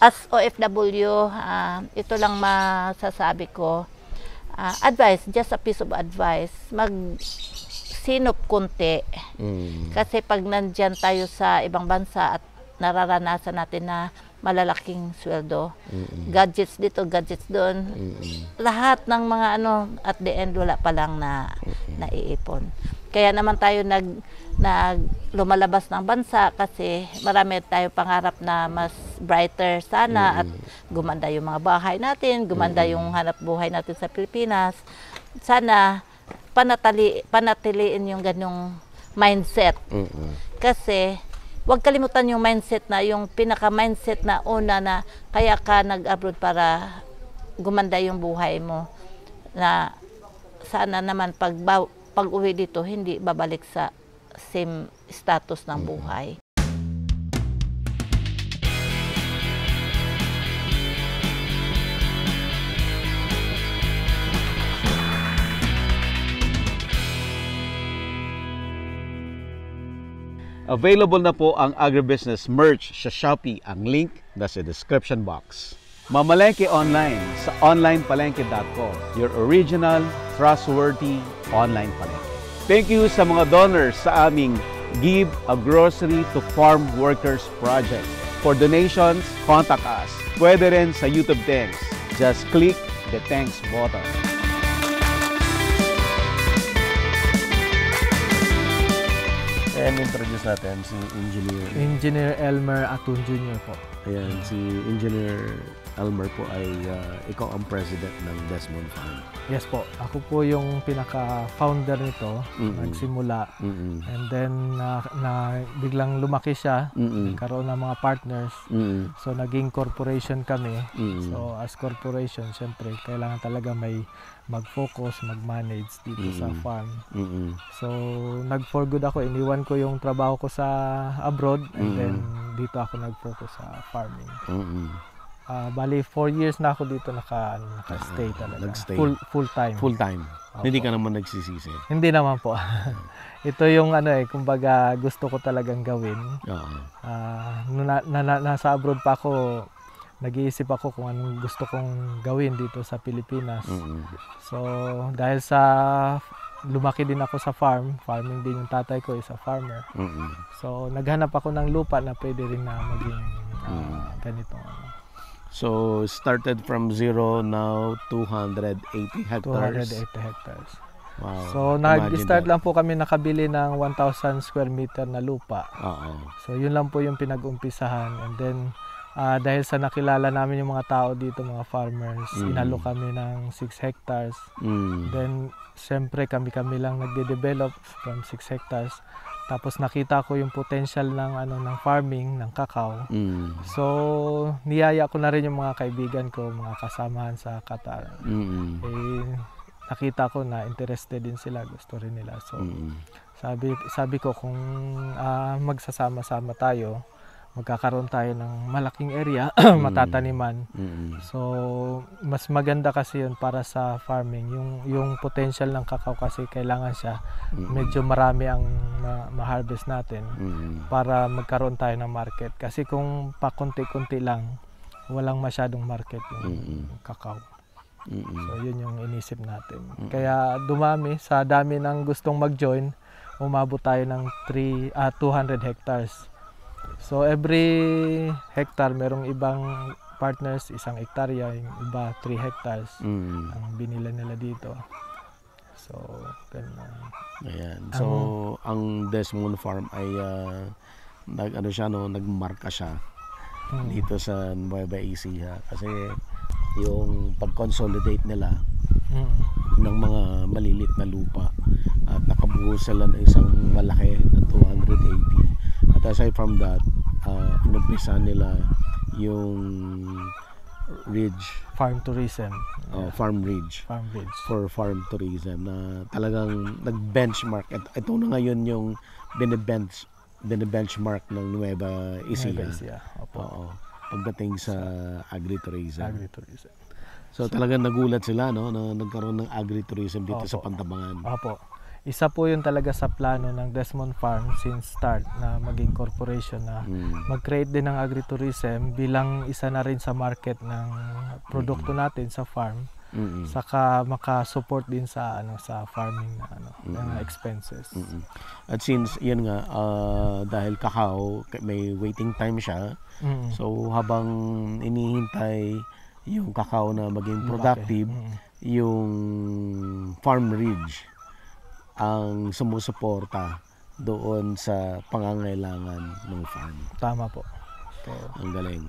As OFW, ito lang masasabi ko. Advice, just a piece of advice, magsinop konti. Kasi pag nandyan tayo sa ibang bansa at nararanasan natin na malalaking sweldo, gadgets dito, gadgets doon, lahat ng mga ano, at the end wala pa lang na naiipon. Kaya naman tayo lumalabas ng bansa kasi marami tayo pangarap na mas brighter sana, at gumanda yung mga bahay natin, gumanda yung hanap buhay natin sa Pilipinas. Sana panatiliin yung ganung mindset. Kasi huwag kalimutan yung mindset na, yung pinaka-mindset na una na kaya ka nag-abroad para gumanda yung buhay mo. Na sana naman pag-uwi dito, hindi babalik sa same status ng buhay. Available na po ang agribusiness merch sa Shopee. Ang link nasa description box. Mamalengke online sa onlinepalengke.com. Your original, trustworthy online palengke. Thank you sa mga donors sa aming Give a Grocery to Farm Workers Project. For donations, contact us. Pwede rin sa YouTube Thanks. Just click the Thanks button. And introduce natin si Engineer Elmer Atun Jr. po. Ayan, si Engineer Elmer po ay ikaw ang president ng Desmond Farm. Yes po, ako po yung pinaka-founder nito, nagsimula. And then biglang lumaki siya, nagkaroon ng mga partners. So naging corporation kami. So as corporation, syempre kailangan talaga may mag-focus, mag-manage dito sa farm. So, nag-for good ako. Iniwan ko yung trabaho ko sa abroad, and then dito ako nag-focus sa farming. Bali, 4 years na ako dito naka-stay talaga. Full-time. Full-time. Okay. Hindi ka naman nagsisisi? Hindi naman po. Ito yung ano eh, kumbaga gusto ko talagang gawin. Nasa abroad pa ako, nag-iisip ako kung anong gusto kong gawin dito sa Pilipinas. So, dahil sa lumaki din ako sa farm, farming din yung tatay ko, isa farmer. So, naghanap ako ng lupa na pwede rin na maging ganito. So, started from zero, now 280 hectares. 280 hectares. Wow. So, nag-start lang po kami nakabili ng 1,000 square meter na lupa. So, yun lang po yung pinag-umpisahan. And then, dahil sa nakilala namin yung mga tao dito, mga farmers, inalo kami ng 6 hectares. Then, siyempre, kami-kami lang nagde-develop from 6 hectares. Tapos nakita ko yung potential ng farming, ng cacao. So, niyaya ko na rin yung mga kaibigan ko, mga kasamahan sa Qatar. Eh, nakita ko na interested din sila, gusto rin nila. So, sabi ko kung magsasama-sama tayo, magkakaroon tayo ng malaking area, matataniman. So, mas maganda kasi yun para sa farming. Yung potential ng cacao kasi kailangan siya. Medyo marami ang ma-harvest natin para magkaroon tayo ng market. Kasi kung pakunti-kunti lang, walang masyadong market yung cacao. So, yun yung inisip natin. Kaya dumami, sa dami ng gustong mag-join, umabot tayo ng 200 hectares. So, every hectare, merong ibang partners, isang hektarya, yung iba, 3 hectares ang binila nila dito. So, ayan. So, ang Desmond Farm ay nagmarka siya dito sa Nueva Ecija. Kasi yung pag-consolidate nila ng mga malilit na lupa at nakabuo sila ng isang malaki na 280. Aside from that, inumpisa nila yung ridge. Farm tourism. Farm Ridge. Farm Ridge. For farm tourism na talagang nag-benchmark. Ito na ngayon yung bine-benchmark ng Nueva Ecija. Pagdating sa agritourism. So talagang nagulat sila, no, na nagkaroon ng agritourism dito sa Pantabangan. Isa po yun talaga sa plano ng Desmond Farm since start na maging corporation na mag-create din ng agritourism bilang isa na rin sa market ng produkto natin sa farm. Saka maka-support din sa ano sa farming na ano na expenses. At since yun nga dahil cacao may waiting time siya. So habang inihintay yung cacao na maging productive, yung Farm Ridge ang sumusuporta doon sa pangangailangan ng farm. Tama po. Okay. Ang galing.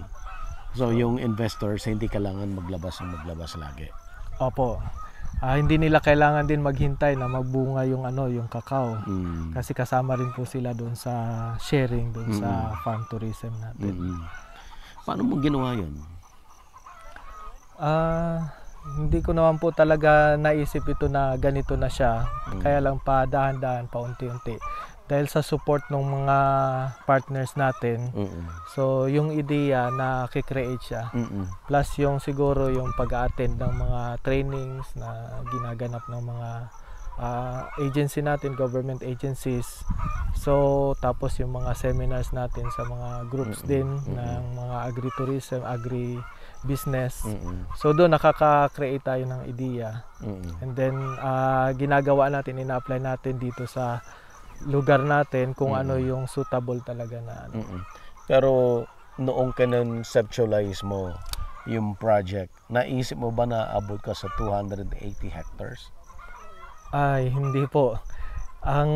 So yung investors hindi kailangan maglabas lagi. Opo. Hindi nila kailangan din maghintay na magbunga yung ano, yung cacao. Kasi kasama rin po sila doon sa sharing doon sa farm tourism natin. Paano mo ginawa 'yon? Hindi ko naman po talaga naisip ito na ganito na siya. Kaya lang pa dahan-dahan, pa unti-unti. Dahil sa support ng mga partners natin, so yung idea na kikreate siya, plus yung siguro yung pag-attend ng mga trainings na ginaganap ng mga agency natin, government agencies, so tapos yung mga seminars natin sa mga groups din ng mga agritourism, agribusiness, so doon nakaka-create tayo ng idea, and then ginagawa natin, ina-apply natin dito sa lugar natin kung ano yung suitable talaga na ano. Pero noong conceptualize mo yung project, naisip mo ba na abot ka sa 280 hectares? Ay, hindi po. Ang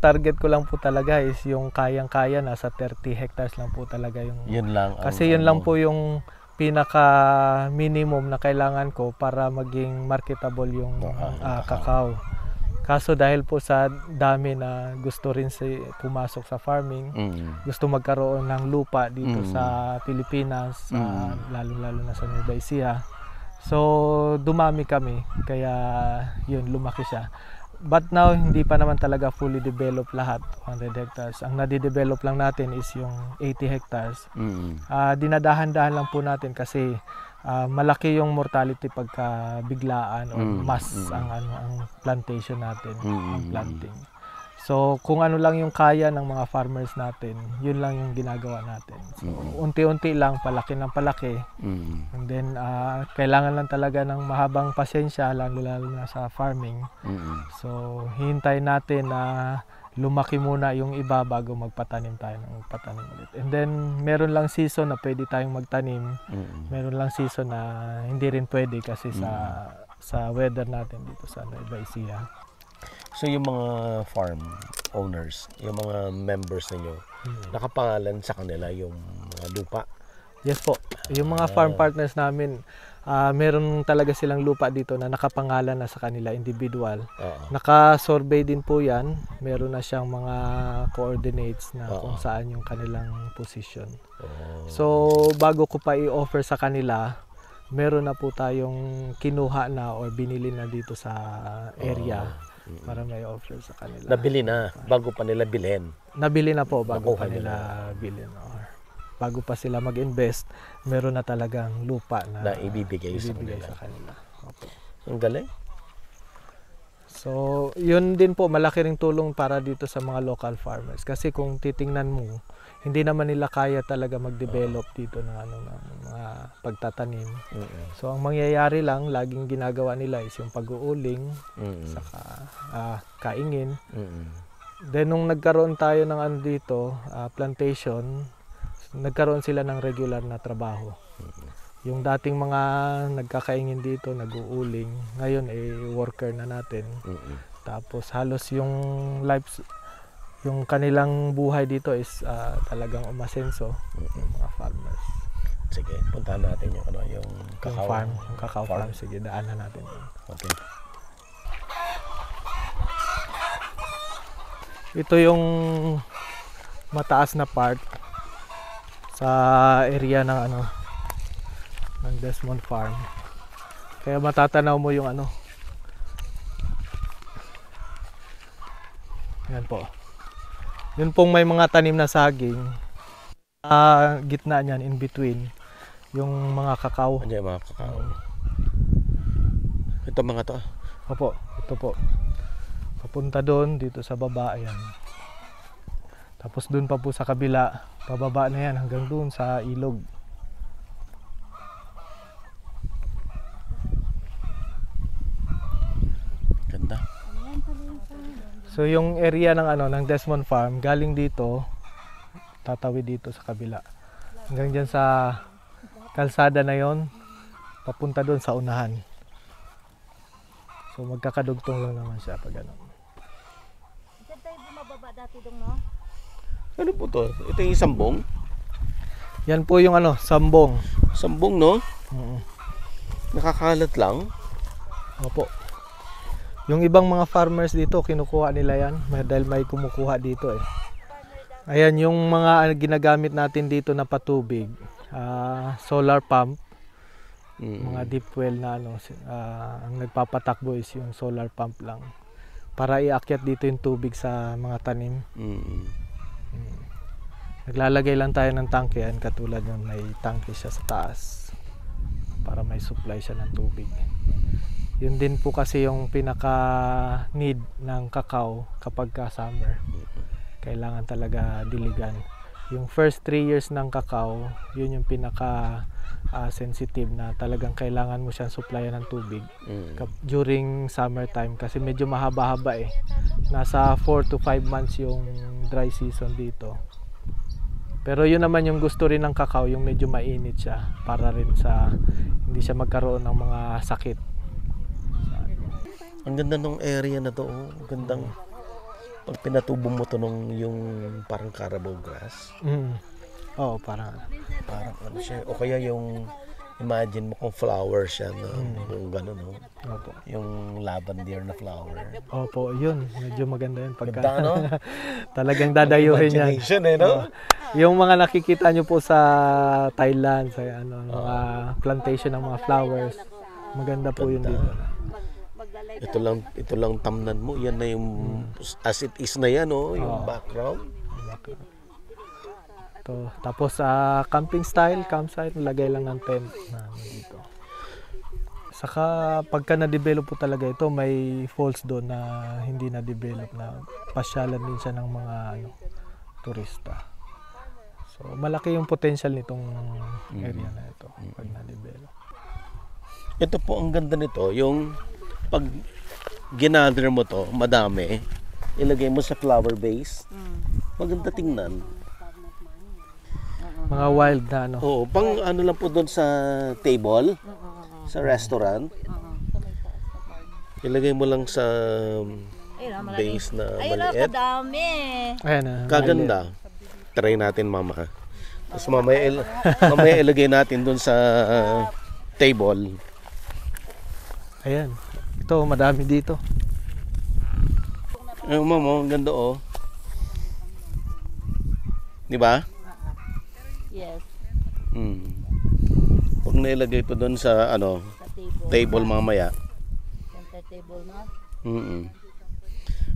target ko lang po talaga is yung kayang-kaya, nasa 30 hectares lang po talaga yung... Yun lang. Kasi yun lang po yung pinaka-minimum na kailangan ko para maging marketable yung cacao. Kaso dahil po sa dami na gusto rin si pumasok sa farming, gusto magkaroon ng lupa dito sa Pilipinas, lalo-lalo na sa Nueva Ecija. So dumami kami, kaya yun, lumaki siya. But now, hindi pa naman talaga fully developed lahat, 100 hectares. Ang nadidevelop lang natin is yung 80 hectares. Dinadahan-dahan lang po natin kasi malaki yung mortality pagka biglaan o mass ang plantation natin, ang planting. So kung ano lang yung kaya ng mga farmers natin, yun lang yung ginagawa natin. So unti-unti lang, palaki ng palaki. And then kailangan lang talaga ng mahabang pasensya, lalo na sa farming. So hintay natin na lumaki muna yung iba bago magpatanim tayo ng patanim ulit. And then, meron lang season na pwede tayong magtanim. Meron lang season na hindi rin pwede kasi sa weather natin dito sa Nueva Ecija. So, yung mga farm owners, yung mga members ninyo, nakapangalan sa kanila yung mga lupa? Yes po. Yung mga farm partners namin, meron talaga silang lupa dito na nakapangalan na sa kanila, individual. Naka-survey din po yan. Meron na siyang mga coordinates na kung saan yung kanilang position. So, bago ko pa i-offer sa kanila, meron na po tayong kinuha na or binili na dito sa area para may offer sa kanila. Nabili na, bago pa nila bilhin. Nabili na po, bago pa nila bilhin. Bago pa sila mag-invest, meron na talagang lupa na ibibigay sa kanila. Ang galing. So, yun din po, malaki ring tulong para dito sa mga local farmers. Kasi kung titingnan mo, hindi naman nila kaya talaga mag-develop dito ng mga pagtatanim. So, ang mangyayari lang, laging ginagawa nila is yung pag-uuling, saka kaingin. Then, nung nagkaroon tayo ng ano dito, plantation, nagkaroon sila ng regular na trabaho. Yung dating mga nagkakaingin dito, nag-uuling, ngayon worker na natin. Tapos halos yung lives, yung kanilang buhay dito is talagang umasenso ng mga farmers. Sige, puntahan natin yung ano, yung cacao farm, yung cacao farm. Sige, daanan natin. Okay. Ito yung mataas na part sa area ng ano ng Desmond Farm. Kaya matatanaw mo yung ano. Yan po. Yun pong may mga tanim na saging. Gitna niyan in between yung mga kakao. Ano mga kakao? Ito mga to. Opo, ito po. papunta doon, dito sa baba, ayan. Tapos doon pa po sa kabila, pababa na yan hanggang doon sa ilog. Ganda. So yung area ng ano ng Desmond Farm, galing dito, tatawid dito sa kabila. Hanggang dyan sa kalsada na yon, papunta doon sa unahan. So magkakadugtong lang naman siya pag ano. Diyan tayo bumababa dati doon, no? Ano po to? Ito yung sambong? Yan po yung ano, sambong. Sambong, no? Oo. Nakakalat lang? Opo. Yung ibang mga farmers dito, kinukuha nila yan. Dahil may kumukuha dito eh. Ayan, yung mga ginagamit natin dito na patubig. Solar pump. Mga deep well na ano, ang nagpapatakbo is yung solar pump lang para iakyat dito yung tubig sa mga tanim. Naglalagay lang tayo ng tanke yan, katulad ng may tanke siya sa taas para may supply siya ng tubig. Yun din po kasi yung pinaka need ng kakao kapag ka summer, kailangan talaga diligan. Yung first 3 years ng kakao, yun yung pinaka sensitive na talagang kailangan mo siyang supplyan ng tubig during summertime kasi medyo mahaba-haba eh. Nasa 4 to 5 months yung dry season dito. Pero yun naman yung gusto rin ng kakao, yung medyo mainit siya para rin sa hindi siya magkaroon ng mga sakit. Ang ganda ng area na to, oh. Gandang pag pinatubo mo to nung yung parang carabao grass. Oo, parang ano siya. O kaya yung, imagine mo kung flower siya, no? Yung gano'n, no? Opo. Yung lavender na flower. Opo, yun. Medyo maganda yun. Pagka, ganda, no? Talagang dadayuhin yan. Eh, no? Yung mga nakikita nyo po sa Thailand, sa ano, mga plantation ng mga flowers, maganda po yun dito. Ito lang tamnan mo. Yan na yung, as it is na yan, no? Yung background. To. Tapos camping style, campsite, lagay lang ng tent namin dito. Saka pagka na-develop po talaga ito, may falls doon na hindi na-develop na pasyalan din siya ng mga ano, turista. So malaki yung potential nitong area na ito pag na-develop. Ito po ang ganda nito, yung pag ginather mo to, madami, ilagay mo sa flower vase. Maganda tingnan. Mga wild na ano. Oo, pang ano lang po doon sa table, sa restaurant. Ilagay mo lang sa base na maliit. Ayan na. Kaganda. Try natin, mama. Tapos mamaya ilagay natin doon sa table. Ayan. Ito, madami dito. Ayun, mama. Ang ganda, oh. Diba? Yes. Pag nailagay po doon sa ano, sa table mamaya. Sa table na?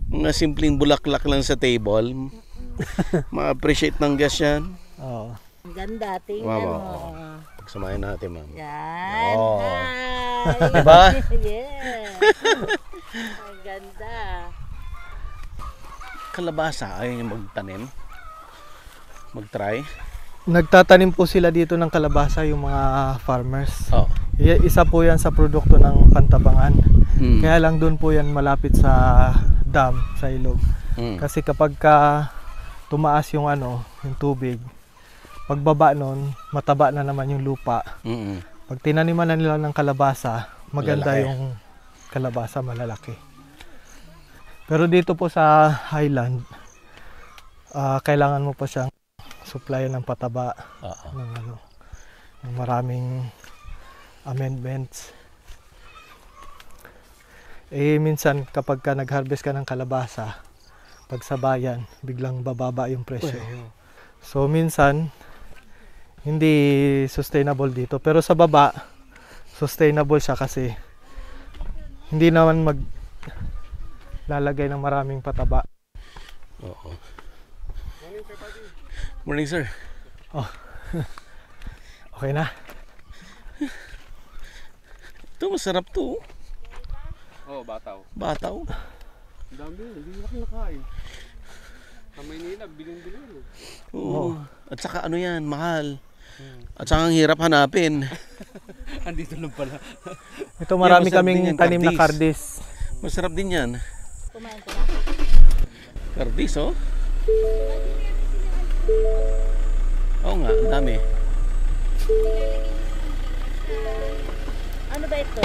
Mga simpleng bulaklak lang sa table. Ma-appreciate ng guest yan. Oo. Ang ganda, tingnan mo. Pagsamahin natin, ma'am. Yan. Oh. Diba? Yes. Ang ganda. Kalabasa, ay magtanim. Mag-try. Nagtatanim po sila dito ng kalabasa yung mga farmers. Isa po yan sa produkto ng Pantabangan. Kaya lang doon po yan malapit sa dam, sa ilog. Kasi kapag ka tumaas yung ano, yung tubig, pagbaba nun, mataba na naman yung lupa. Pag tinaniman na nila ng kalabasa, maganda malalaki. Yung kalabasa malalaki. Pero dito po sa highland, kailangan mo pa siyang supply ng pataba, ng ano, ng maraming amendments. Eh minsan kapag ka nag-harvest ka ng kalabasa, pag sa bayan, biglang bababa yung presyo. So minsan hindi sustainable dito, pero sa baba sustainable siya kasi hindi naman maglalagay ng maraming pataba. Morning, sir. Okay na. Ito, masarap to. Bataw. Ang dami yun, hindi nila kinakain. Kamay nila, biling-biling. Oo. At saka ano yan, mahal. At saka ang hirap hanapin. Andito lang pala. Ito marami kaming tanim na kardis. Masarap din yan. Kumain ko na. Kardis, oh. Oo nga, ang dami. Ano ba ito?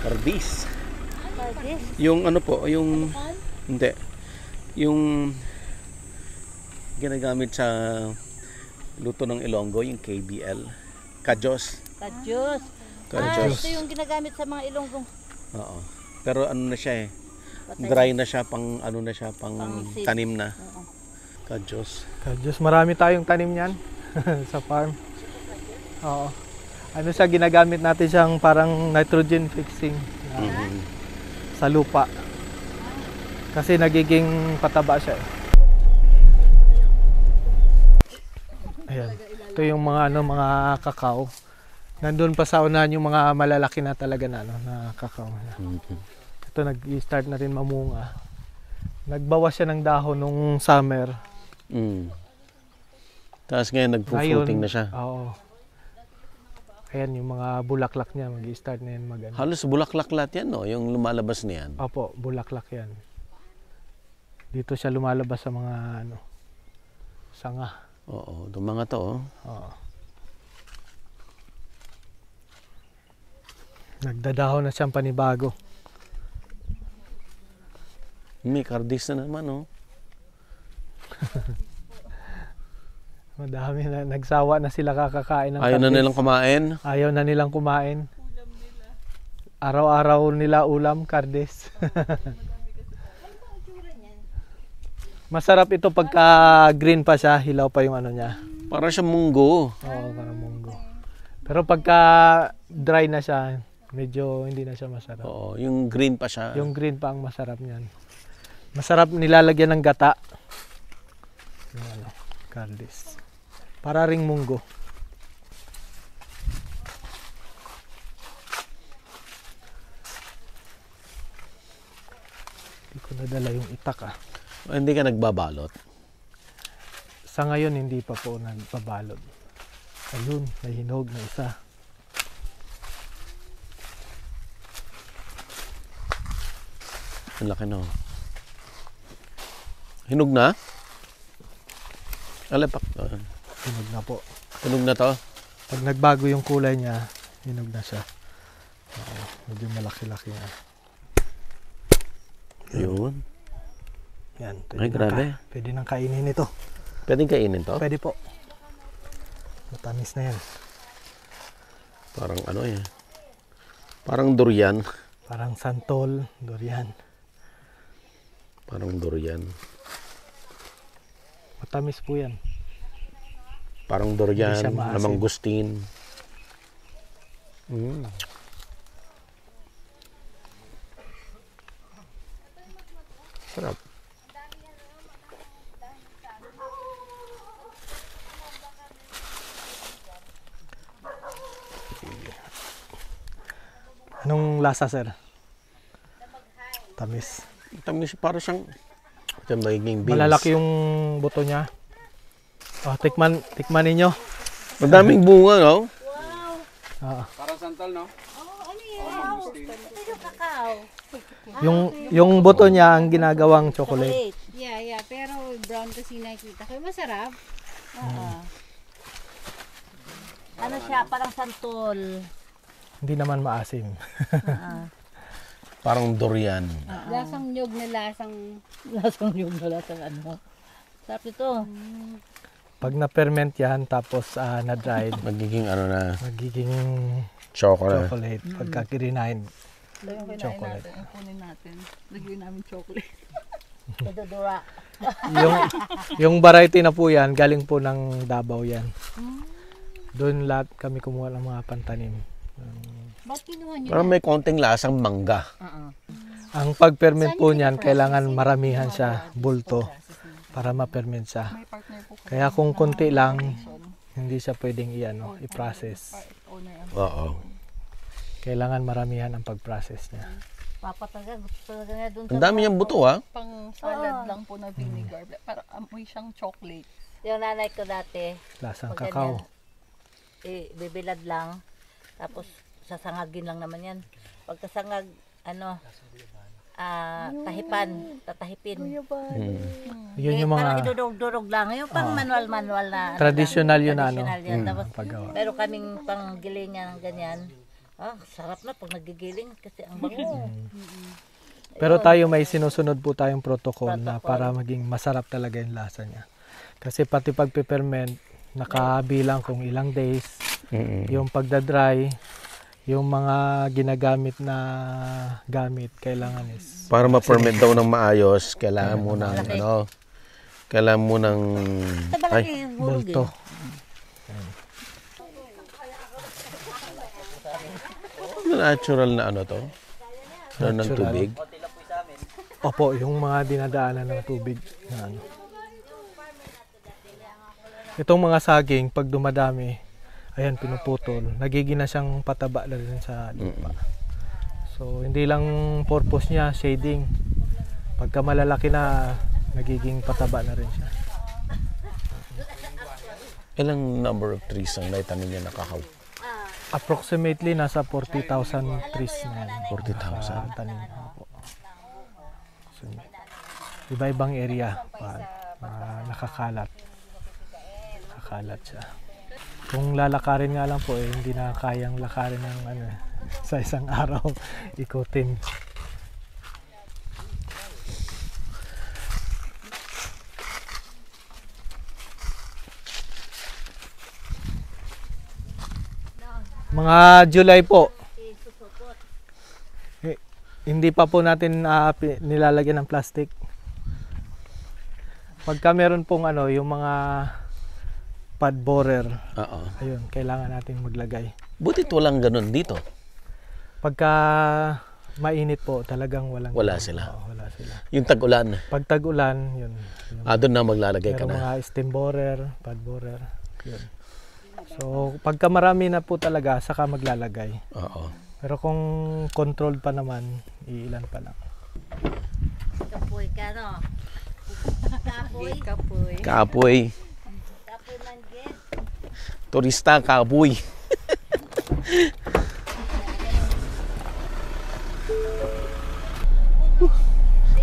Kardis. Kardis? Yung ano po, yung... Hindi. Yung... ginagamit sa luto ng Ilonggo, yung KBL. Kajos. Kajos. Kajos. Ah, ito yung ginagamit sa mga Ilonggong. Oo. Pero ano na siya eh. Dry na siya, pang ano na siya, pang tanim na. Kajos. Kajos. Marami tayong tanim niyan sa farm. Oo. Ano siya, ginagamit natin siyang parang nitrogen fixing sa lupa. Kasi nagiging pataba siya eh. Ayan. Ito yung mga ano, mga kakao. Nandun pa sa unahan yung mga malalaki na talaga na ano, na kakao. Ito nag-start na rin mamunga. Nagbawas siya ng dahon nung summer. Tapos ngayon nagpo-fruiting na siya. Oo. Ayan yung mga bulaklak niya, mag-start na yan mag-ano. Halos bulaklak lahat yan, no? Yung lumalabas niyan. Opo, bulaklak yan. Dito siya lumalabas sa mga ano, sanga. Oo, itong mga to. Oo. Nagdadaho na siyang panibago. May kardis na naman, oh. Madami na. Nagsawa na sila kakakain ng kardis. Ayaw na nilang kumain? Ayaw na nilang kumain. Araw-araw nila ulam, kardis. Masarap ito pagka green pa siya, hilaw pa yung ano niya. Para siyang munggo. Oo, para munggo. Pero pagka dry na siya, medyo hindi na siya masarap. Oo, yung green pa siya. Yung green pa ang masarap niyan. Masarap nilalagyan ng gata. Yung ano, kardis. Para ring munggo. Hindi ko nadala yung itak ah. Hindi ka nagbabalot? Sa ngayon, hindi pa po nagbabalot. Ayun, nahinog na isa. Ang laki na. Hinog na? Alapak. Hinog na po. Hinog na to? Pag nagbago yung kulay niya, hinog na siya. Oo, medyo malaki-laki na. Ayun. Yan, pwede. Ay, grabe. Pwede nang kainin ito. Pwede kainin to? Pwede po. Matamis na yan. Parang ano yan? Parang durian. Parang santol, durian. Parang durian. Matamis po yan. Parang durian, lamangustin. Sarap. Anong lasa, sir? Tamis. Tamis, parang siyang magiging beans. Malalaki yung buto niya. Oh, tikman ninyo. Madaming bunga, no? Wow. Parang santal, no? Oh, ano yun? Ito yung kakao. Yung buto niya ang ginagawang chocolate. Yeah. Pero brown kasi nakita ko. Masarap. Ano siya? Parang santol. Hindi naman maasim. Parang durian. Lasang nyog na lasang... Lasang nyog na lasang ano. Sarap ito. Pag na-ferment yan, tapos na-dried. Magiging ano na? Magiging... Chocolate. Chocolate. Pagka kirinahin. Chocolate. Ang kunin natin. Lagyan namin chocolate. Madudura. Yung variety na po yan, galing po ng Davao yan. Doon lahat kami kumuha ng mga pantanim. Parang may konting lasang mangga. Ang pag-ferment po niyan, kailangan maramihan siya, bulto, para ma-ferment siya. Kaya kung konti lang, hindi siya pwedeng i-process. Kailangan maramihan ang pag-process niya. Papatagal. Ang dami niyang buto, ha? Pang salad lang po na vinegar. Parang amoy siyang chocolate. Yung nanay ko dati. Lasang kakao. Eh, bibilad lang. Tapos, sasangagin lang naman yan. Pagkasangag, ano, tahipan. Tatahipin. Yun yung mga... Parang idudurog-durog lang. Yung pang manual-manual na... Traditional yun, ano. Pero kaming pang giling yan, ganyan. Ah, sarap na pag nagigiling kasi ang bango. Pero tayo may sinusunod po tayong protocol na para maging masarap talaga yung lasa niya. Kasi pati pag peppermint, nakabilang kung ilang days, yung pagdadry, yung mga ginagamit na gamit, kailangan is... Para ma-ferment daw ng maayos, kailangan mo ng, ano, kailangan mo ng... Ay, bulto. Natural na ano to? Natural. Ng tubig? Opo, yung mga dinadaanan ng tubig. Na ano. Itong mga saging, pag dumadami, ayan, pinuputol. Nagiging na siyang pataba na rin sa lupa. So, hindi lang purpose niya, shading. Pagka malalaki na, nagiging pataba na rin siya. Ilang number of trees ang naitanim niya nakakaw? Approximately nasa 40,000 trees na yan. 40,000? Tanim na po. So, iba-ibang area pa nakakalat. Nakakalat siya. Kung lalakarin nga lang po eh, hindi na kayang lakarin ng ano, sa isang araw ikutin. Mga July po. Eh, hindi pa po natin nilalagyan ng plastic. Pagka meron pong ano, yung mga pad borer. Ayun, kailangan natin maglagay. Butit walang ganun dito. Pagka mainit po, talagang walang. Wala sila. Oo, wala sila. Yung tag-ulan. Pag tag-ulan, yun. Doon na maglalagay ka na. Yung mga steam borer, pad borer. Yun. So, pagka marami na po talaga, saka maglalagay. Pero kung controlled pa naman, iilan pa lang. Kapoy ka, no? Kapoy. Kapoy. Kapoy. Kapoy manggit. Turista, kapoy.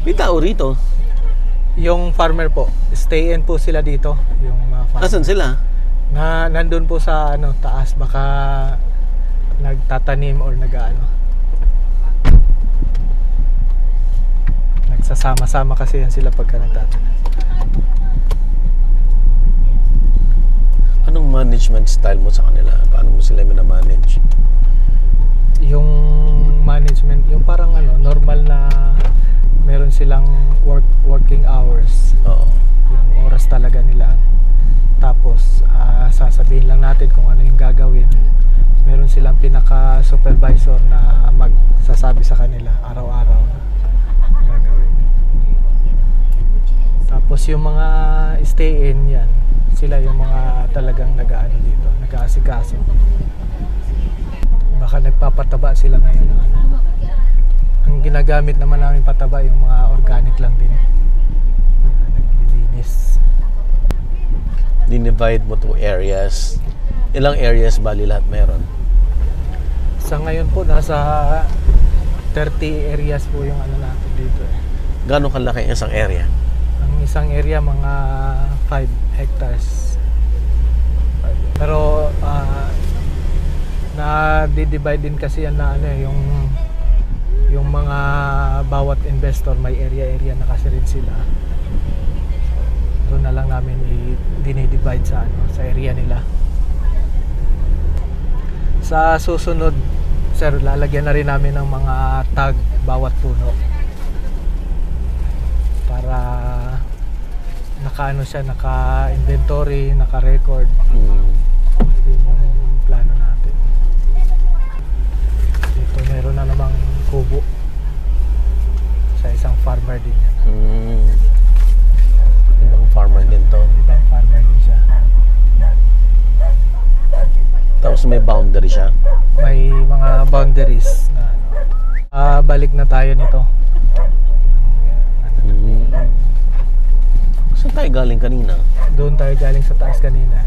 May tao rito. Yung farmer po, stay in po sila dito. Yung mga farmer. Asan sila? Na nandun po sa ano taas baka nagtatanim or nagsasama-sama kasi yan sila pagka nagtatanim. Anong management style mo sa kanila? Paano mo sila minamanage? Yung management, yung parang ano normal na meron silang working hours. Yung oras talaga nila. Tapos, sasabihin lang natin kung ano yung gagawin. Meron silang pinaka-supervisor na magsasabi sa kanila araw-araw na gagawin. Tapos yung mga stay-in yan, sila yung mga talagang nag-aano dito, nag-aasikaso. Baka nagpapataba sila ngayon. Ang ginagamit naman namin pataba yung mga organic lang din. Naglilinis. Dinivide mo to areas. Ilang areas bali lahat meron? Sa ngayon po, nasa 30 areas po yung ano natin dito eh. Gano'ng kalaki ang isang area? Ang isang area, mga 5 hectares. Pero, na-divide din kasi yan na ano yung mga bawat investor, may area-area na kasi rin sila. Doon na lang namin i-dinidivide sa, ano, sa area nila. Sa susunod, sir, lalagyan na rin namin ng mga tag bawat puno. Para naka-ano siya, naka-inventory, naka-record. Yun yung plano natin. Dito meron na namang kubo sa isang farmer din yan. Farmer din to. Ibang farmer din siya. Tapos may boundary siya? May mga boundaries na ano. By Nakabalik na tayo nito. Saan tayo galing kanina? Doon tayo galing sa taas kanina.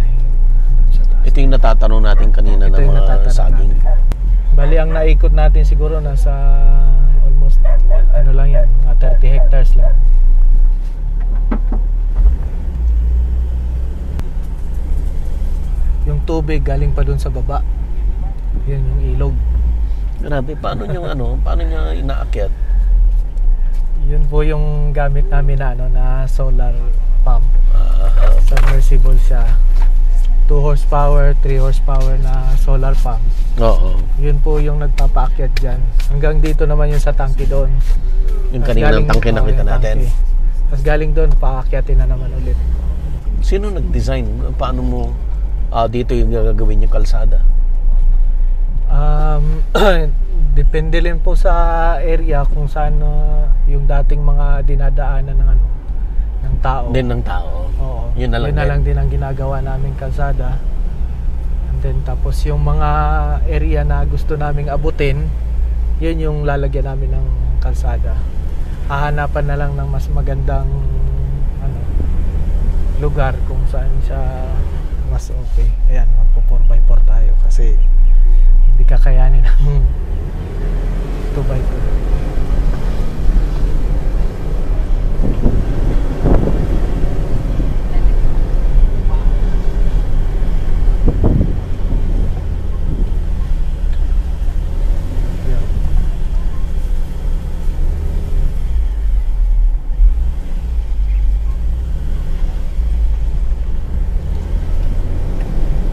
Ito yung natatanong natin kanina ng mga saging. Bali, ang naikot natin siguro nasa almost ano lang yan, mga 30 hectares lang. Yung tubig galing pa doon sa baba. Yan yung ilog. Grabe, paano yung ano? Paano niya inaakyat? Yun po yung gamit namin na ano, na solar pump. Submersible siya. 2 horsepower, 3 horsepower na solar pump. Oo. Yun po yung nagpapaakyat diyan. Hanggang dito naman yung sa tangke doon. Yung kaninang tangke nakita natin. Tapos galing doon, paakyatin na naman ulit. Sino nag-design? Paano mo dito yung gagawin yung kalsada? Depende rin po sa area kung saan yung dating mga dinadaanan ng ano ng tao. Din ng tao. Oo. Yun na lang din ang ginagawa namin kalsada. And then tapos yung mga area na gusto naming abutin, yun yung lalagyan namin ng kalsada. Hahanapan na lang ng mas magandang ano lugar kung saan siya mas okay. Ayan, magpo 4x4 tayo kasi hindi kakayanin ng 2x2.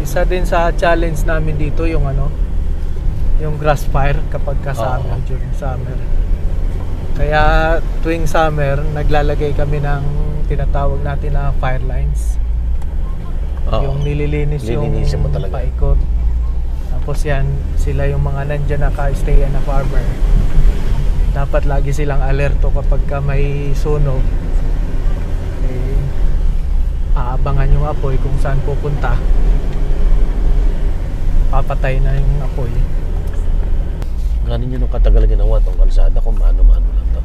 Isa din sa challenge namin dito yung ano, yung grass fire kapag summer, during summer. Kaya tuwing summer, naglalagay kami ng tinatawag natin na fire lines. Yung nililinis yung paikot. Tapos yan, sila yung mga nandiyan naka-stayan na farmer. Dapat lagi silang alerto kapag ka may sunog. Eh, aabangan yung apoy kung saan pupunta. Papatay na yung apoy. Ganun yun yung katagal ginawa itong kalsada kung mano-mano lang ito.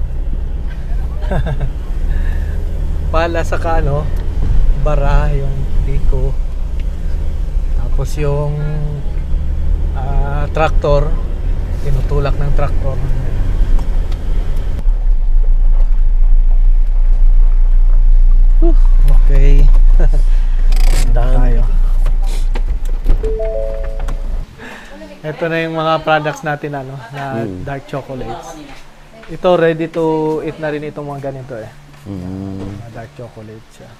Pala sa kano, bara, yung diko. Tapos yung traktor, tinutulak ng traktor. Okay. Done. Ito na yung mga products natin ano, na dark chocolates. Ito ready to eat na rin itong mga ganito eh. Dark chocolate siya.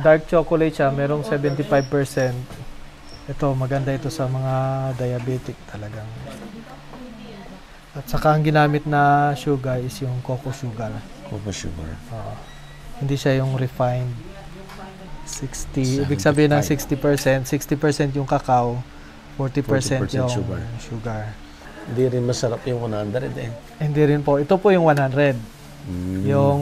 Dark chocolate siya, merong 75%. Ito, maganda ito sa mga diabetic talagang. At saka ang ginamit na sugar is yung cocoa sugar. Cocoa sugar. Hindi siya yung refined. 60, ibig sabihin ng 60%, 60% yung cacao, 40% yung sugar. Hindi rin masarap yung 100 eh. Hindi rin po. Ito po yung 100. Yung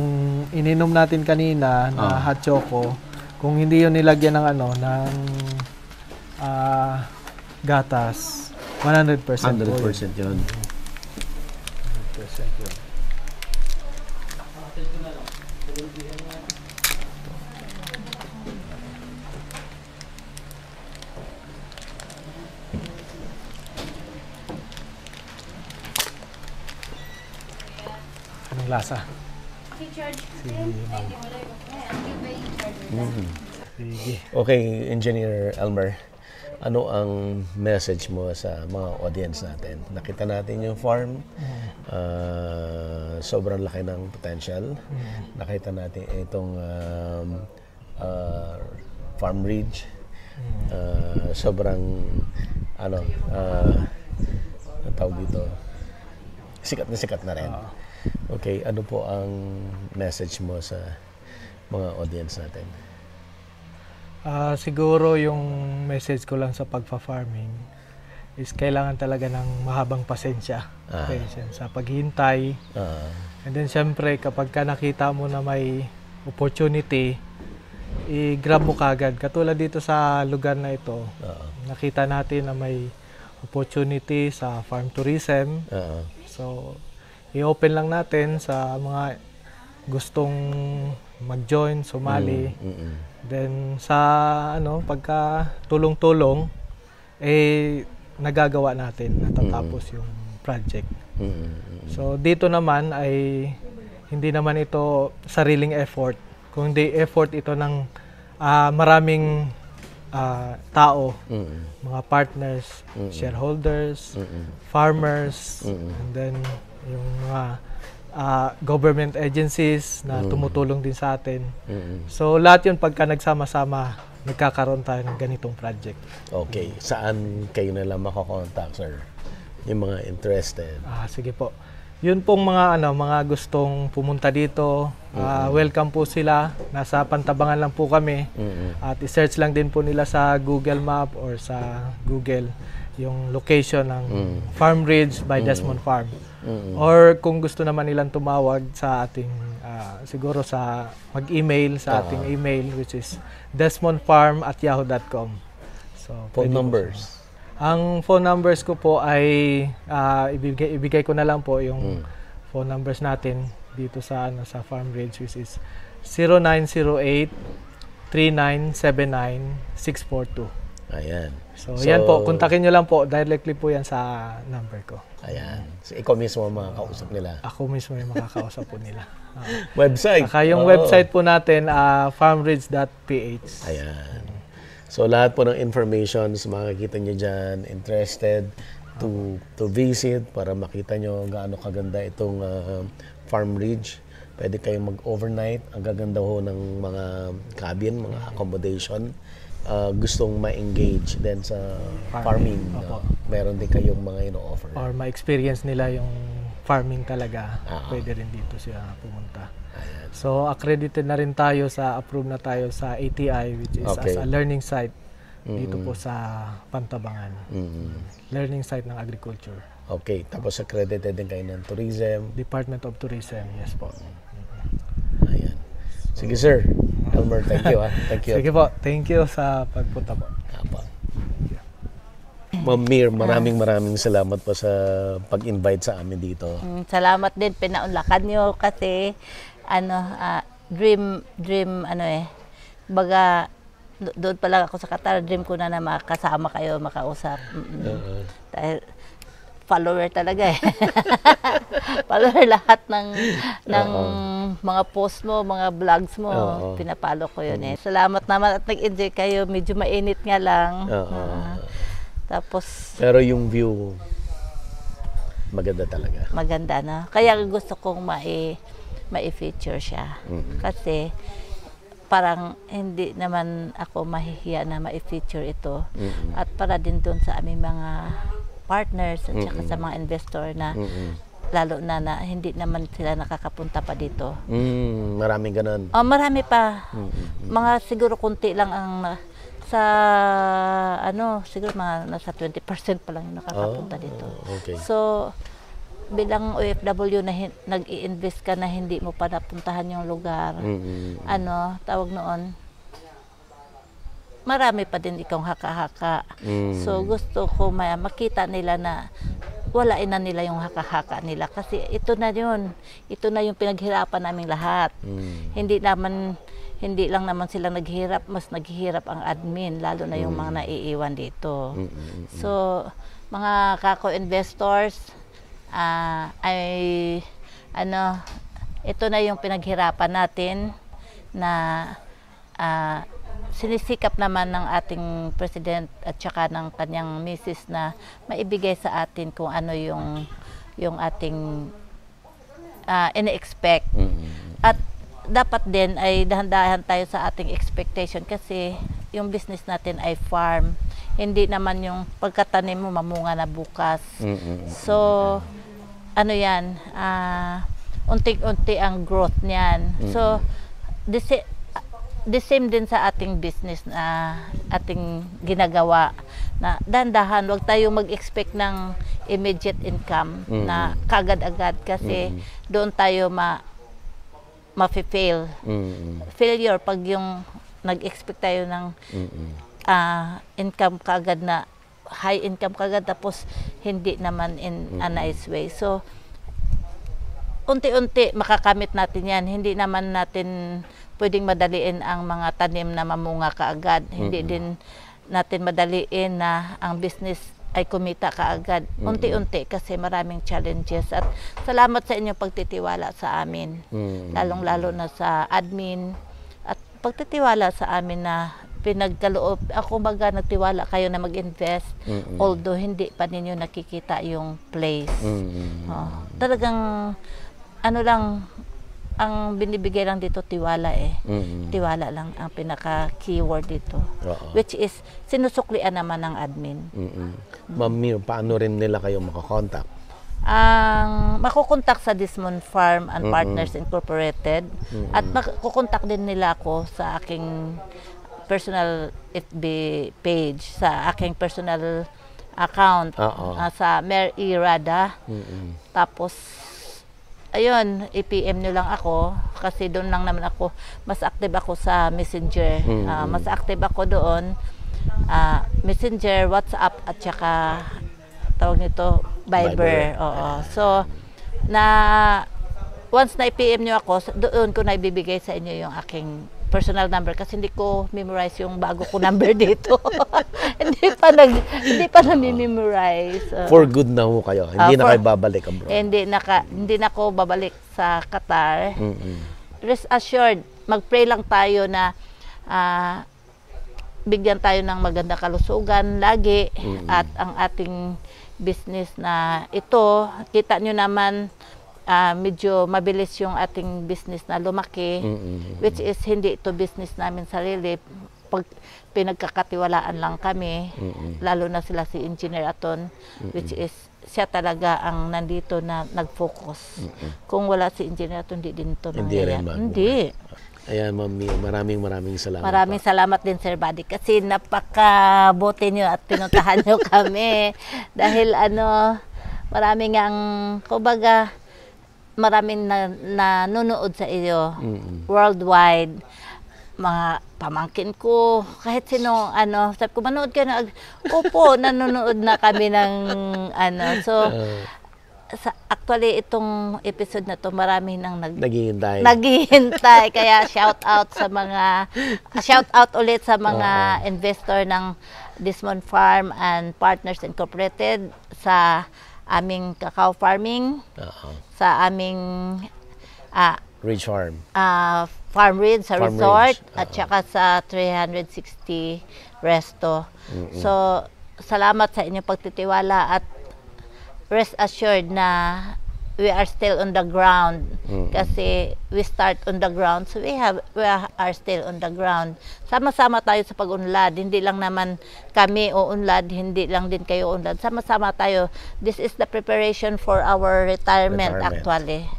ininom natin kanina na hot choco, kung hindi yun nilagyan ng ano, ng gatas, 100% po yun. 100% yun. Lasa. Okay, Engineer Elmer, ano ang message mo sa mga audience natin? Nakita natin yung farm, sobrang laki ng potential. Nakita natin itong Farm Ridge, sobrang ano, tawag dito, sikat na rin. Okay, ano po ang message mo sa mga audience natin? Siguro yung message ko lang sa pagpa-farming is kailangan talaga ng mahabang pasensya. Sa paghihintay. And then syempre kapag ka nakita mo na may opportunity, i-grab mo kagad. Katulad dito sa lugar na ito, nakita natin na may opportunity sa farm tourism. So, i-open lang natin sa mga gustong mag-join, sumali. Then sa ano, pagka tulong-tulong eh nagagawa natin, natatapos yung project. So dito naman ay hindi naman ito sariling effort, kundi effort ito ng maraming tao, mga partners, shareholders, farmers, and then yung mga government agencies na tumutulong din sa atin. So lahat yun pagka nagsama-sama, nagkakaroon tayo ng ganitong project. Okay. Saan kayo nalang makakontakt, sir? Yung mga interested? Sige po. Yun pong mga, ano, mga gustong pumunta dito, welcome po sila. Nasa Pantabangan lang po kami. At i-search lang din po nila sa Google Map or sa Google yung location ng Farm Ridge by Desmond Farm. Or kung gusto naman nilang tumawag sa ating, siguro sa mag-email, sa ating email, which is desmondfarm@yahoo.com. So, phone numbers? Ang phone numbers ko po ay, ibigay ko na lang po yung phone numbers natin dito sa, ano, sa Farm Ridge, which is 0908-3979-642. Ayan. So, yan po. Kontakin nyo lang po. Directly po yan sa number ko. Ayan. So, ikaw mismo ang makakausap nila. Ako mismo yung makakausap po nila. Website. Saka yung website po natin, farmridge.ph. Ayan. So, lahat po ng informations, makikita nyo dyan. Interested to visit para makita nyo gaano kaganda itong Farm Ridge. Pwede kayong mag-overnight. Ang gaganda ho ng mga cabin, mga accommodation. Gustong ma-engage din sa farming. Meron din kayong mga ino-offer. Or ma-experience nila yung farming talaga. Pwede rin dito siya pumunta. So, accredited na rin tayo, sa approved na tayo sa ATI, which is as a learning site dito po sa Pantabangan. Learning site ng agriculture. Okay. Tapos accredited din kayo ng tourism. Department of Tourism. Yes po. Ayan. Sige, sir. Elmer, thank you. Thank you. Sige po. Thank you sa pagpunta po. Ma'am Mir, maraming salamat po sa pag-invite sa amin dito. Salamat din, pinaunlakan niyo kasi ano, dream ano eh. Baga doon pa lang ako sa Qatar, dream ko na na makasama kayo, makausap. Dahil follower talaga eh. Follower lahat ng mga post mo, mga vlogs mo. Pinapalo ko yun eh. Salamat naman at nag-enjoy kayo. Medyo mainit nga lang. Tapos... Pero yung view, maganda talaga. Maganda na. Kaya gusto kong ma-feature siya. Kasi parang hindi naman ako mahihiya na ma-feature ito. At para din doon sa aming mga partners at saka sa mga investor na lalo na hindi naman sila nakakapunta pa dito. Maraming ganun. Marami pa. Mga siguro konti lang ang sa ano, siguro mga nasa 20% pa lang yung nakakapunta dito. So bilang OFW na nag-i-invest ka na hindi mo pa napuntahan yung lugar. Ano, tawag noon. Marami pa din ikong haka-haka. So gusto ko makita nila na walain na nila yung haka-haka nila. Kasi ito na yun. Ito na yung pinaghirapan naming lahat. Hindi lang naman sila naghihirap. Mas naghihirap ang admin. Lalo na yung mga naiiwan dito. So mga kako-investors, ito na yung pinaghirapan natin na sinisikap naman ng ating president at saka ng kanyang misis na maibigay sa atin kung ano yung ating in-expect. At dapat din ay dahan-dahan tayo sa ating expectation kasi yung business natin ay farm. Hindi naman yung pagkatanim mo mamunga na bukas. So, ano yan, unti-unti ang growth niyan. So, the same din sa ating business na ating ginagawa na dahan-dahan, huwag tayong mag-expect ng immediate income na kagad-agad kasi doon tayo ma-fail. Failure pag yung nag-expect tayo ng income kagad na high income kagad tapos hindi naman in a nice way. So unti-unti makakamit natin yan. Hindi naman natin pwedeng madaliin ang mga tanim na mamunga kaagad. Hindi din natin madaliin na ang business ay kumita kaagad. Unti-unti kasi maraming challenges. At salamat sa inyong pagtitiwala sa amin. Lalong-lalo na sa admin. At pagtitiwala sa amin na pinagkaloob, ako baga nagtiwala kayo na mag-invest, although hindi pa ninyo nakikita yung place. Oh, talagang ano lang, ang binibigay lang dito tiwala eh. Tiwala lang ang pinaka-keyword dito. Which is, sinusuklian naman ng admin. Ma'am Mir, paano rin nila kayo makakontak? Ang makukontak sa Desmond Farm and Partners Incorporated at makukontak din nila ako sa aking personal FB page, sa aking personal account, sa Mer Rada. Tapos ayun, i-PM nyo lang ako kasi doon lang naman ako, mas active ako sa Messenger. Mas active ako doon, Messenger, WhatsApp at saka tawag nito, Viber. So, na once na i-PM nyo ako, doon ko na ibibigay sa inyo yung aking personal number kasi hindi ko memorize yung bago ko number dito. Hindi pa na-memorize. For good na ho kayo. Hindi na kayo babalik abroad. Hindi na ako babalik sa Qatar. Rest assured, mag-pray lang tayo na bigyan tayo ng maganda kalusugan lagi at ang ating business na ito, kita nyo naman, medyo mabilis yung ating business na lumaki, which is hindi ito business namin sarili. Pag pinagkakatiwalaan lang kami, lalo na sila si Engineer Atun, which is siya talaga ang nandito na nag-focus. Kung wala si Engineer Atun, hindi din ito mangyayari. Hindi. Ayan, Ma'am Mir, maraming salamat. Maraming salamat din, Sir Buddy, kasi napakabuti nyo at pinuntahan nyo kami. Dahil ano, maraming ang, kumbaga, maraming nanonood sa iyo worldwide, mga pamangkin ko, kahit sino, ano, sabi ko, manood kayo na, opo, nanonood na kami ng, ano, so, actually, itong episode na to, marami nang naghihintay, kaya shout out ulit sa mga investor ng Desmond Farm and Partners Incorporated sa aming cacao farming, sa aming Ridge Farm, Farm Ridge sa Farm Resort, Ridge. At saka sa 360 Resto. So, salamat sa inyong pagtitiwala at rest assured na we are still on the ground kasi we start on the ground, so we are still on the ground. Sama-sama tayo sa pag-unlad, hindi lang naman kami o unlad, hindi lang din kayo unlad, sama-sama tayo. This is the preparation for our retirement. Actually,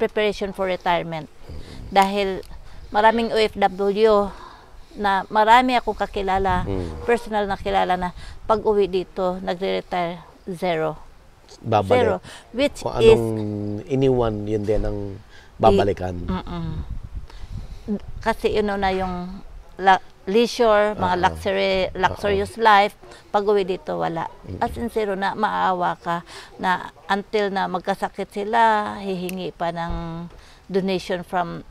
preparation for retirement, dahil maraming OFW na marami akong kakilala, personal na kilala, na pag uwi dito nagre-retire zero. Which kung is iniwan, yun din ang babalikan. Kasi yun na yung leisure, mga luxurious life, pag uwi dito wala. As in zero na, maawa ka na until na magkasakit sila, hihingi pa ng donation from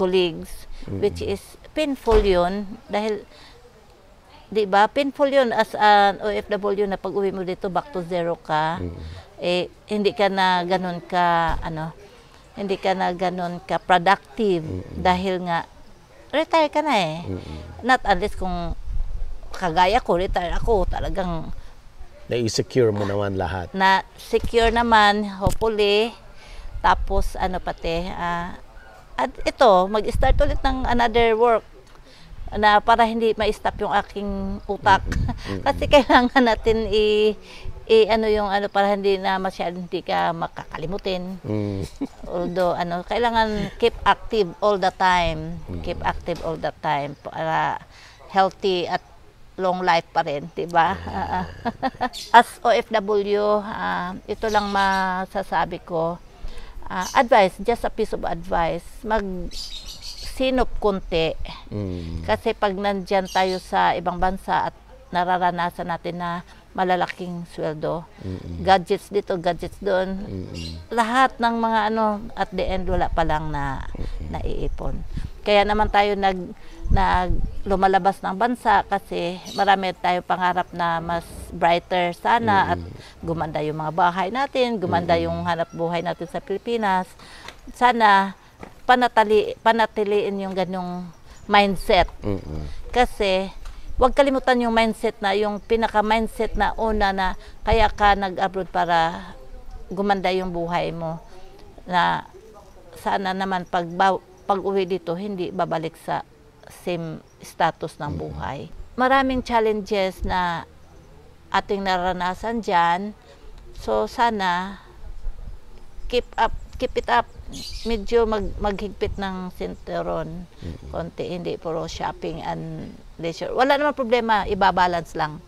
colleagues, which is painful yun, dahil diba? Painful yun as an OFW na pag-uwi mo dito, back to zero ka. Eh, hindi ka na ganun ka productive dahil nga retire ka na eh. Not unless kung kagaya ko, retire ako, talagang na-secure mo naman lahat. Na secure naman, hopefully. Tapos ano pati, at ito, mag-start ulit ng another work na para hindi ma-stop yung aking utak. Kasi kailangan natin para hindi na masyadong hindi ka makakalimutin. Although ano, kailangan keep active all the time. Keep active all the time para healthy at long life pa rin, 'di ba? As OFW, ito lang masasabi ko. Advice, just a piece of advice. Sinop konti. Kasi pag nandyan tayo sa ibang bansa at nararanasan natin na malalaking sweldo. Gadgets dito, gadgets doon. Lahat ng mga ano, at the end wala pa lang na naiipon. Kaya naman tayo lumalabas ng bansa kasi marami tayo pangarap na mas brighter sana at gumanda yung mga bahay natin, gumanda yung hanap buhay natin sa Pilipinas. Sana panatiliin yung ganung mindset. Kasi huwag kalimutan yung mindset na, yung pinaka-mindset na una na kaya ka nag-abroad para gumanda yung buhay mo. Na sana naman pag-uwi dito, hindi babalik sa same status ng buhay. Maraming challenges na ating naranasan dyan. So sana, keep it up. Medyo maghigpit ng sinturon. Konti, hindi puro shopping and leisure. Wala naman problema, ibabalance lang.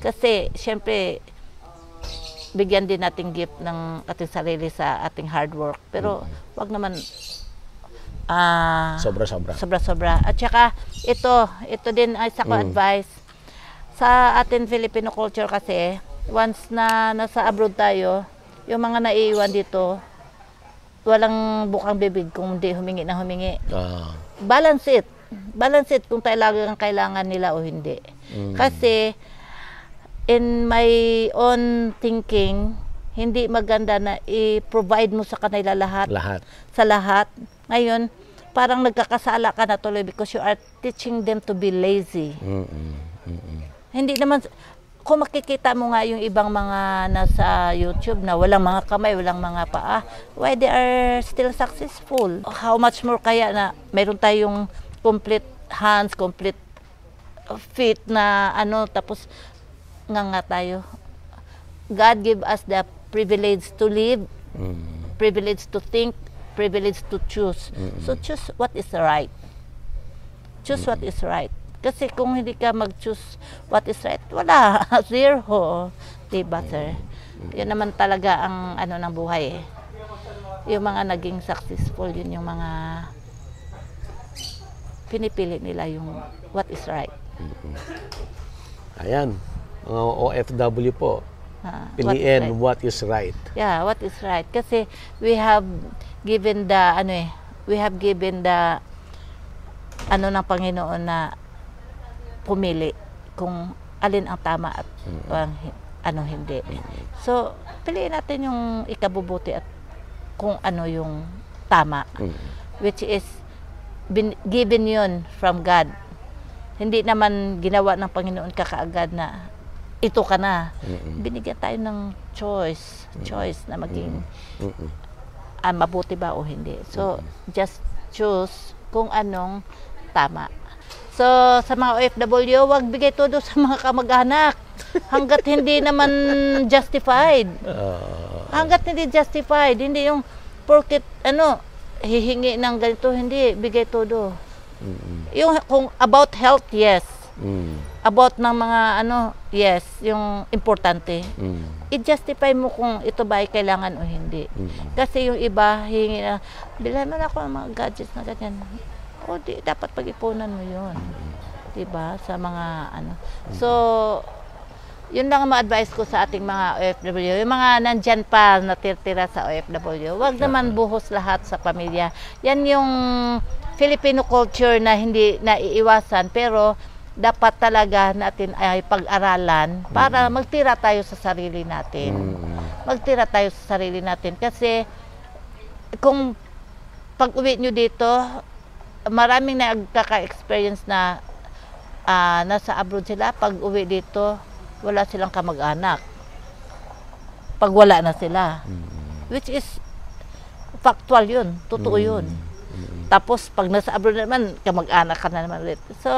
Kasi syempre bigyan din natin gift ng ating sarili sa ating hard work. Pero wag naman sobra-sobra. At saka ito din ay isa ko advice sa ating Filipino culture kasi once na nasa abroad tayo, yung mga naiiwan dito walang bukang bibig kung hindi humingi na humingi. Balance it kung talagang kailangan nila o hindi. Kasi in my own thinking, hindi maganda na i-provide mo sa kanila lahat. Ngayon, parang nagkakasala ka na tuloy because you are teaching them to be lazy. Hindi naman. Kung makikita mo nga yung ibang mga nasa YouTube na walang mga kamay, walang mga paa, why they are still successful? How much more kaya na meron tayong complete hands, complete feet na ano, tapos nga tayo. God give us the privilege to live, privilege to think, privilege to choose. So choose what is right. Choose what is right. Kasi kung hindi ka mag-choose what is right, wala. Zero. Diba, sir? Yun naman talaga ang ano ng buhay. Yung mga naging successful, yun yung mga pinipili nila yung what is right. Ayan. Mga OFW po. Piliin what is right. Yeah, what is right. Kasi we have given the, ano ng Panginoon na pumili kung alin ang tama at ano hindi. So, piliin natin yung ikabubuti at kung ano yung tama. Which is, given yun from God. Hindi naman ginawa ng Panginoon kakaagad na ito ka na. Binigyan tayo ng choice. Choice na maging mabuti ba o hindi. So, just choose kung anong tama. So, sa mga OFW, huwag bigay todo sa mga kamag-anak hanggat hindi naman justified. Hanggat hindi justified, hindi yung porket, hihingi ng ganito, hindi, bigay todo. Yung kung about health, yes. About ng mga, yes, yung importante. I-justify mo kung ito ba ay kailangan o hindi. Kasi yung iba, hihingi na, bilhan mo na ako ng mga gadgets na ganyan. O, dapat pag-ipunan mo yun. Diba? Sa mga ano. So, yun lang ang ma-advise ko sa ating mga OFW. Yung mga nandyan pa natitira sa OFW, wag naman buhos lahat sa pamilya. Yan yung Filipino culture na hindi naiiwasan, pero dapat talaga natin ay pag-aralan para magtira tayo sa sarili natin. Kasi kung pag-uwi nyo dito, maraming nagkaka-experience na nasa abroad sila, pag uwi dito, wala silang kamag-anak. Pag wala na sila. Which is factual yun, totoo yun. Tapos pag nasa abroad naman, kamag-anak ka na naman ulit. So,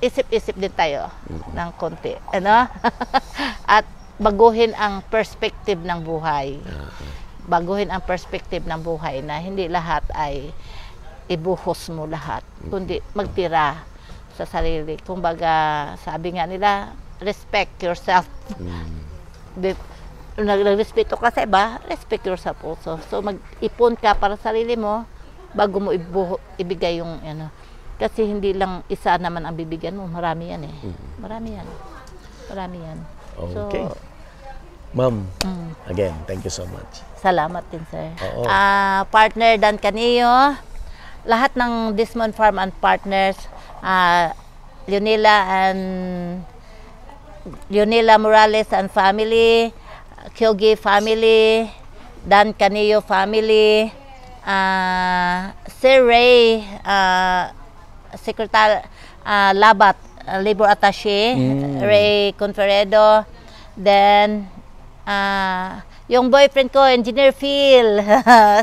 isip-isip din tayo ng konti. At baguhin ang perspective ng buhay. Na hindi lahat ay ibuhos mo lahat, kundi magtira sa sarili. Kumbaga, sabi nga nila, respect yourself. Nagrespeto ka sa iba, respect yourself also. So, mag-ipon ka para sa sarili mo bago mo ibigay yung Kasi hindi lang isa naman ang bibigyan mo. Marami yan eh. Marami yan. Marami yan. Okay. So, Ma'am, again, thank you so much. Salamat din, sir. Partner Dan Canillo, lahat ng Desmond Farm and Partners, Leonela Morales and family, Kyogi family, Dan Canillo family, Sir Ray, Secretary Labat, Labor Attaché, Ray Conferedo, then yung boyfriend ko, Engineer Phil.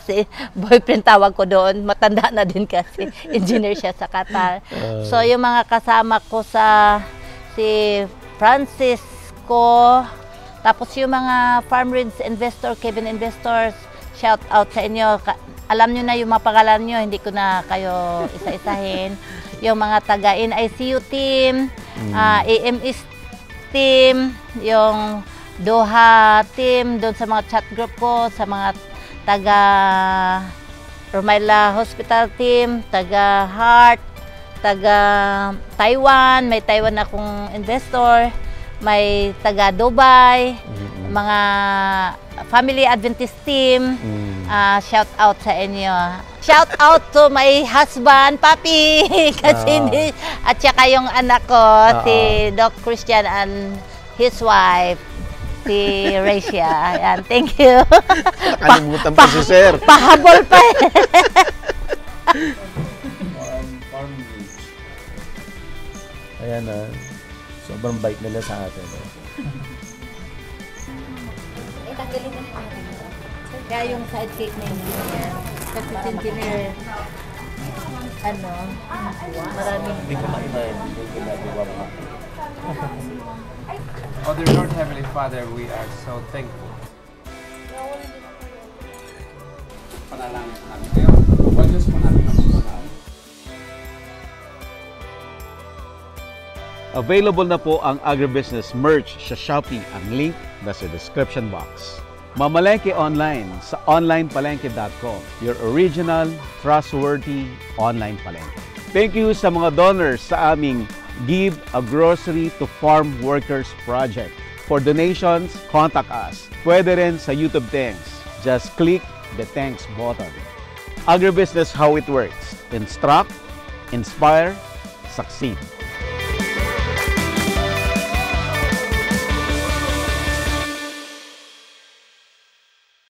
Si boyfriend tawag ko doon. Matanda na din kasi. Engineer siya sa Qatar. So, yung mga kasama ko sa si Francisco. Tapos yung mga Farm Ridge investor, Kevin Investors. Shout out sa inyo. Alam nyo na yung mga pangalan nyo. Hindi ko na kayo isa-isahin. Yung mga taga-NICU team, AMS team, yung Doha team, doon sa mga chat group ko, sa mga taga Romaila Hospital team, taga Heart, taga Taiwan, may Taiwan akong investor, may taga Dubai, mga Family Adventist team, shout out sa inyo. Shout out to my husband, Papi, kasi at saka yung anak ko, si Doc Christian and his wife. Si Raysia. Ayan, thank you. Alimutan pa si sir. Pahabol pa eh. Ayan na. Sobrang bait nila sa atin. Itagaling na natin. Kaya yung sidekick na yun. Kasi engineer. Ano? Maraming. Hindi ko ma-imagine. Hindi ko ma-imagine. Oh dear Lord Heavenly Father, we are so thankful. Panalangin namin kayo. Huwag Diyos po namin ang panalangin. Available na po ang agribusiness merch sa Shopee. Ang link na sa description box. Mamalengke online sa onlinepalengke.com. Your original, trustworthy online palengke. Thank you sa mga donors sa aming Give a Grocery to Farm Workers Project. For donations, contact us. Pwede rin sa YouTube Thanks. Just click the Thanks button. Agribusiness How It Works. Instruct, inspire, succeed.